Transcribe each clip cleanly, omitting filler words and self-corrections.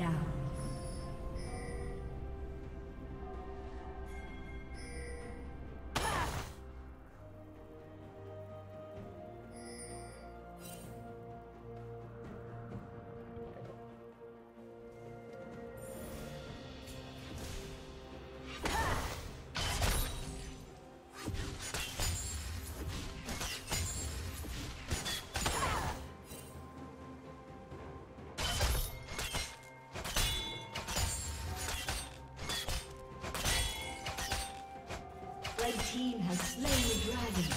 down. The team has slain the dragon.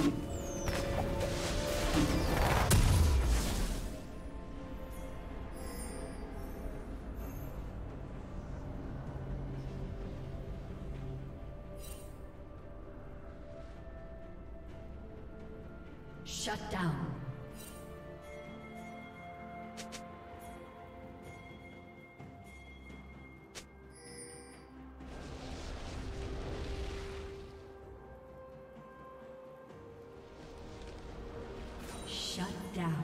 Shut down. Shut down.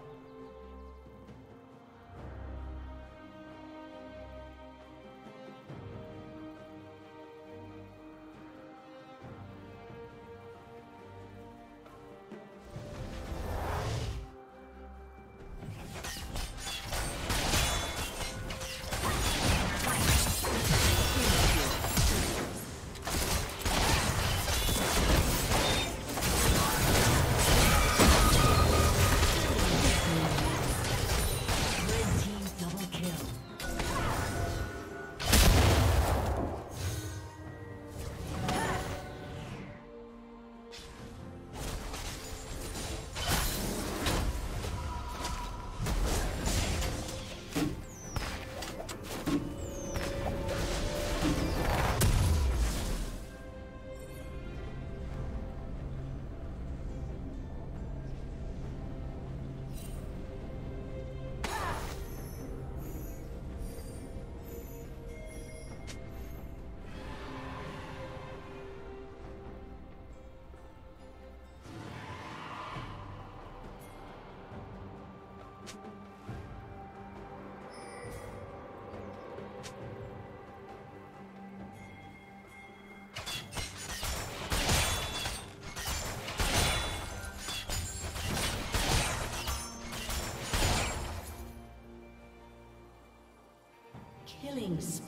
killing spree.